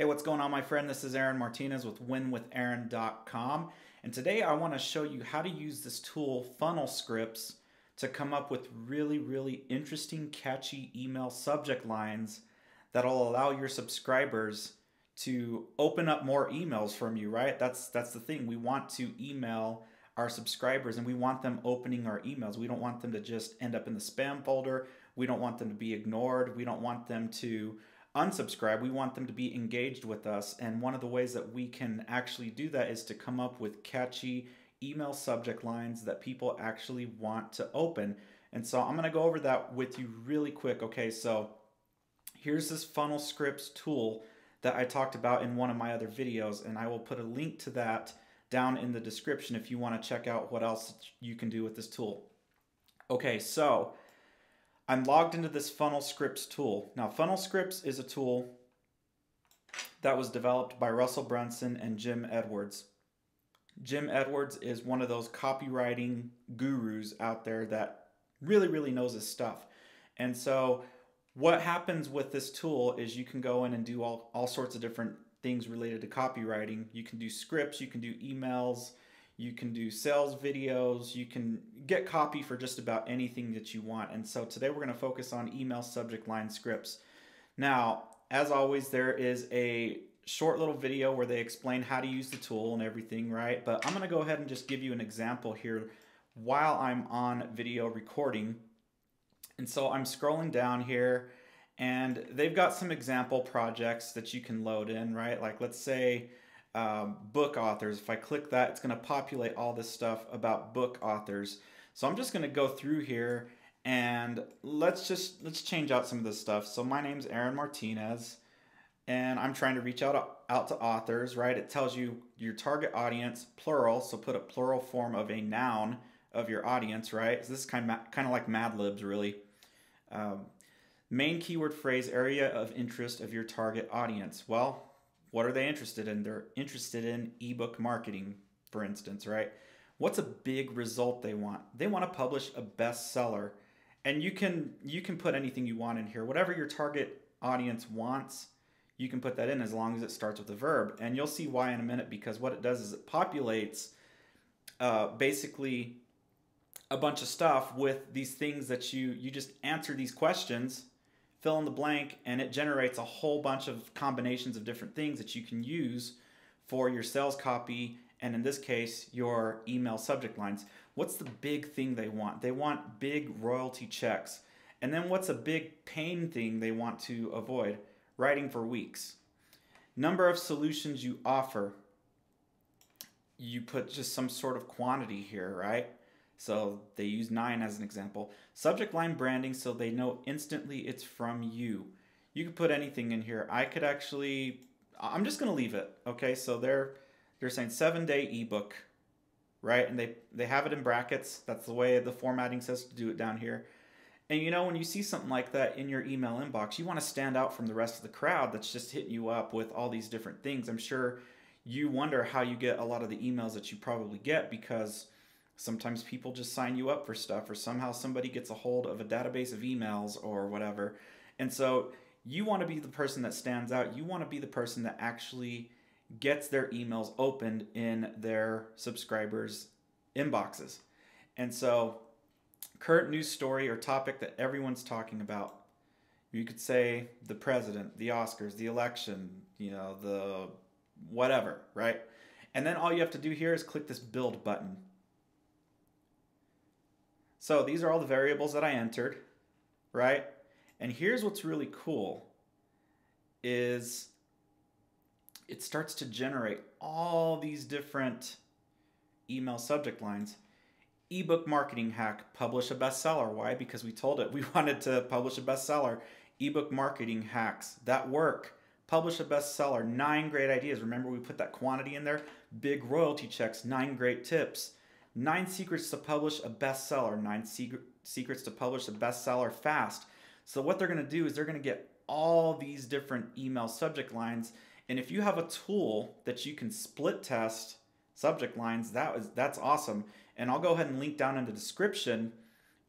Hey, what's going on, my friend? This is Aaron Martinez with WinWithAaron.com, and today I want to show you how to use this tool, Funnel Scripts, to come up with really interesting, catchy email subject lines that'll allow your subscribers to open up more emails from you, right? That's the thing. We want to email our subscribers, and we want them opening our emails. We don't want them to just end up in the spam folder. We don't want them to be ignored. We don't want them to unsubscribe. We want them to be engaged with us, and one of the ways that we can actually do that is to come up with catchy email subject lines that people actually want to open. And so I'm going to go over that with you really quick. Okay, so here's this Funnel Scripts tool that I talked about in one of my other videos, and I will put a link to that down in the description if you want to check out what else you can do with this tool. Okay, so I'm logged into this Funnel Scripts tool. Now, Funnel Scripts is a tool that was developed by Russell Brunson and Jim Edwards. Jim Edwards is one of those copywriting gurus out there that really knows his stuff. And so what happens with this tool is you can go in and do all sorts of different things related to copywriting. You can do scripts, you can do emails, you can do sales videos, you can get copy for just about anything that you want. And so today we're going to focus on email subject line scripts. Now, as always, there is a short little video where they explain how to use the tool and everything, right? But I'm going to go ahead and just give you an example here while I'm on video recording. And so I'm scrolling down here, and they've got some example projects that you can load in, right? Like, let's say book authors. If I click that, it's going to populate all this stuff about book authors. So I'm just going to go through here, and let's change out some of this stuff. So my name's Aaron Martinez, and I'm trying to reach out to authors, right? It tells you your target audience, plural, so put a plural form of a noun of your audience, right? So this is kind of like Mad Libs, really. Main keyword phrase, area of interest of your target audience. Well, what are they interested in? They're interested in ebook marketing, for instance, right? What's a big result they want? They want to publish a bestseller. And you can put anything you want in here. Whatever your target audience wants, you can put that in as long as it starts with a verb. And you'll see why in a minute, because what it does is it populates basically a bunch of stuff with these things that you just answer these questions, fill in the blank, and it generates a whole bunch of combinations of different things that you can use for your sales copy, and in this case, your email subject lines. What's the big thing they want? They want big royalty checks. And then what's a big pain thing they want to avoid? Writing for weeks. Number of solutions you offer. You put just some sort of quantity here, right? So they use 9 as an example. Subject line branding, so they know instantly it's from you. You could put anything in here. I could actually, I'm just gonna leave it. Okay, so they're saying 7-day ebook, right? And they have it in brackets. That's the way the formatting says to do it down here. And you know, when you see something like that in your email inbox, you wanna stand out from the rest of the crowd that's just hitting you up with all these different things. I'm sure you wonder how you get a lot of the emails that you probably get, because sometimes people just sign you up for stuff, or somehow somebody gets a hold of a database of emails or whatever. And so you want to be the person that stands out. You want to be the person that actually gets their emails opened in their subscribers' inboxes. And so current news story or topic that everyone's talking about. You could say the president, the Oscars, the election, you know, the whatever, right? And then all you have to do here is click this build button. So these are all the variables that I entered, right? And here's what's really cool is it starts to generate all these different email subject lines. Ebook marketing hack, publish a bestseller. Why? Because we told it we wanted to publish a bestseller. Ebook marketing hacks that work. Publish a bestseller. 9 great ideas. Remember, we put that quantity in there. Big royalty checks. 9 great tips. 9 secrets to publish a bestseller. 9 secrets to publish a bestseller fast. So what they're going to do is they're going to get all these different email subject lines. And if you have a tool that you can split test subject lines, that's awesome. And I'll go ahead and link down in the description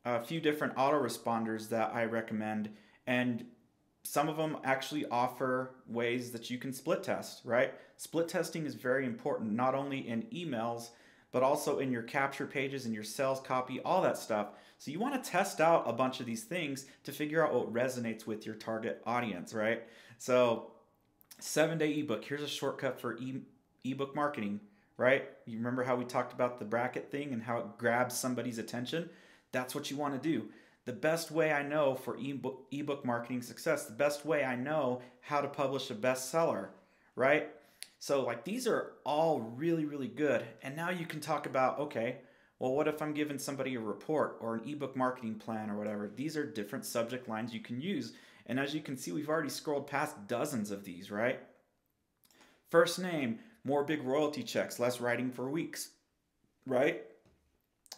a few different autoresponders that I recommend. And Some of them actually offer ways that you can split test, right? Split testing is very important, not only in emails, but also in your capture pages and your sales copy, all that stuff. So you want to test out a bunch of these things to figure out what resonates with your target audience, right? So 7-day ebook, here's a shortcut for ebook marketing, right? You remember how we talked about the bracket thing and how it grabs somebody's attention? That's what you want to do. The best way I know for ebook marketing success, the best way I know how to publish a bestseller, right? So like these are all really, really good. And now you can talk about, okay, well, what if I'm giving somebody a report or an ebook marketing plan or whatever? These are different subject lines you can use. And as you can see, we've already scrolled past dozens of these, right? First name, more big royalty checks, less writing for weeks, right?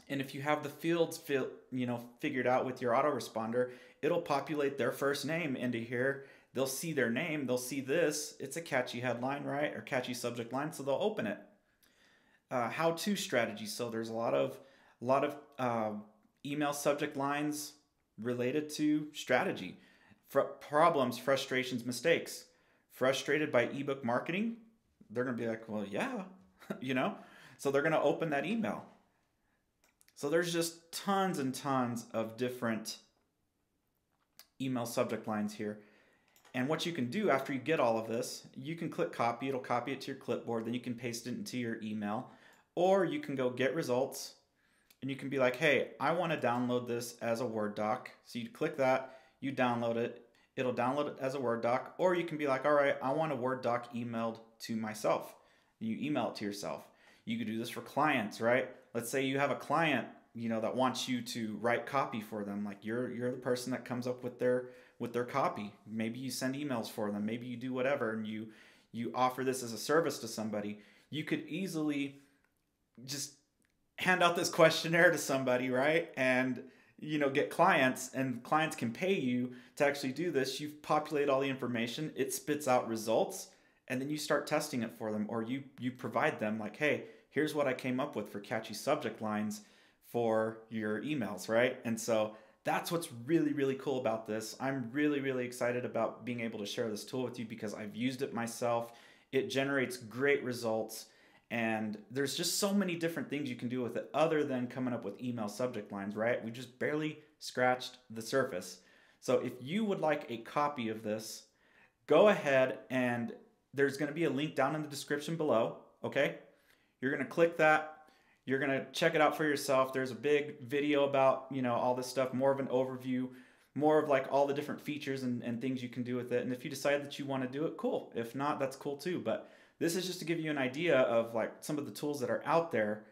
And if you have the fields figured out with your autoresponder, it'll populate their first name into here. They'll see their name, they'll see this. It's a catchy headline, right? Or catchy subject line, so they'll open it. How-to strategies. So there's a lot of email subject lines related to strategy. Problems, frustrations, mistakes. Frustrated by ebook marketing? They're gonna be like, well, yeah, you know? So they're gonna open that email. So there's just tons and tons of different email subject lines here. And what you can do after you get all of this, you can click copy, it'll copy it to your clipboard, then you can paste it into your email, or you can go get results and you can be like, hey, I want to download this as a Word doc. So you click that, you download it, it'll download it as a Word doc, or you can be like, all right, I want a Word doc emailed to myself. You email it to yourself. You could do this for clients, right? Let's say you have a client, you know, that wants you to write copy for them. Like you're the person that comes up with their copy. Maybe you send emails for them, maybe you do whatever, and you offer this as a service to somebody. You could easily just hand out this questionnaire to somebody, right? And you know, get clients, and clients can pay you to actually do this. You populate all the information, it spits out results, and then you start testing it for them, or you provide them like, hey, here's what I came up with for catchy subject lines for your emails, right? And so that's what's really, really cool about this. I'm really, really excited about being able to share this tool with you because I've used it myself. It generates great results, and there's just so many different things you can do with it other than coming up with email subject lines, right? We just barely scratched the surface. So if you would like a copy of this, go ahead, and there's gonna be a link down in the description below, okay? You're gonna click that. You're gonna check it out for yourself. There's a big video about, you know, all this stuff, more of an overview, more of like all the different features and things you can do with it. And if you decide that you wanna do it, cool. If not, that's cool too. But this is just to give you an idea of like some of the tools that are out there.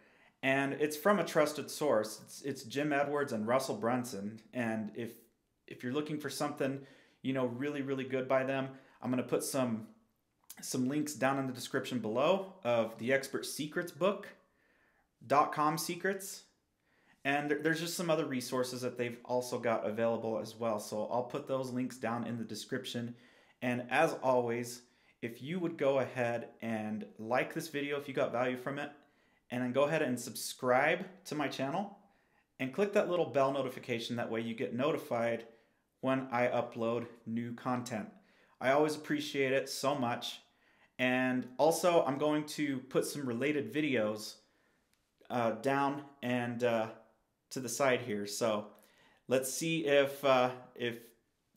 And it's from a trusted source. It's Jim Edwards and Russell Brunson. And if you're looking for something, you know, really, really good by them, I'm gonna put some links down in the description below of the Expert Secrets book, Dot-Com Secrets, and there's just some other resources that they've also got available as well. So I'll put those links down in the description. And as always, if you would go ahead and like this video if you got value from it, and then go ahead and subscribe to my channel and click that little bell notification. That way you get notified when I upload new content. I always appreciate it so much. And also I'm going to put some related videos down and to the side here. So let's see if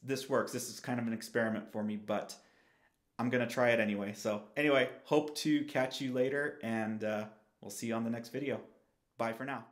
this works. This is kind of an experiment for me, but I'm gonna try it anyway. So anyway, hope to catch you later, and we'll see you on the next video. Bye for now.